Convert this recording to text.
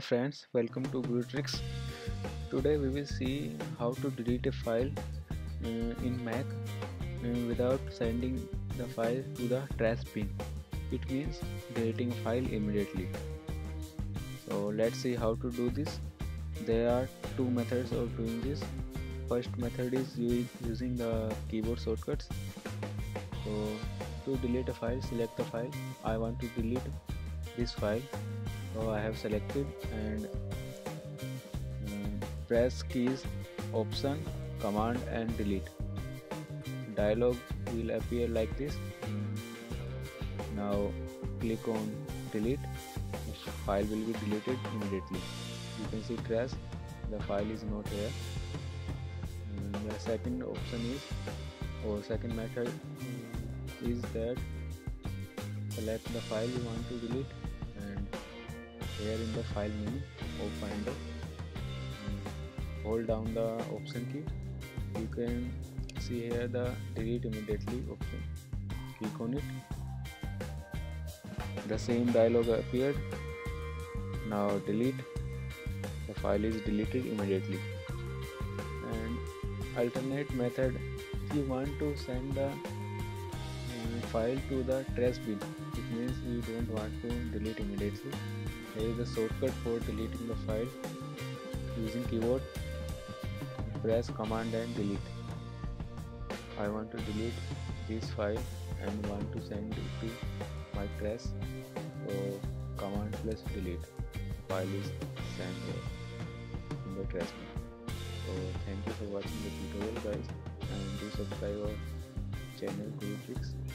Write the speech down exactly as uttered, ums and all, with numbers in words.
Hi friends, welcome to guruTricks. Today we will see how to delete a file uh, in Mac uh, without sending the file to the trash bin. It means deleting file immediately. So let's see how to do this. There are two methods of doing this. First method is using the keyboard shortcuts. So to delete a file, select the file. I want to delete this file, so I have selected and um, press keys option, command and delete. Dialog will appear like this. Now click on delete. The file will be deleted immediately. You can see trash, the file is not here. And the second option is, or second method is, that select the file you want to delete and here in the file menu or Finder, hold down the option key. You can see here the delete immediately option. Click on it. The same dialog appeared. Now delete. The file is deleted immediately. And alternate method, if you want to send the file to the trash bin, it means you don't want to delete immediately. There is a shortcut for deleting the file using keyboard. Press command and delete. I want to delete this file and want to send it to my trash, so command plus delete. File is sent in the trash bin. So thank you for watching the tutorial guys, and do subscribe our channel guruTricks.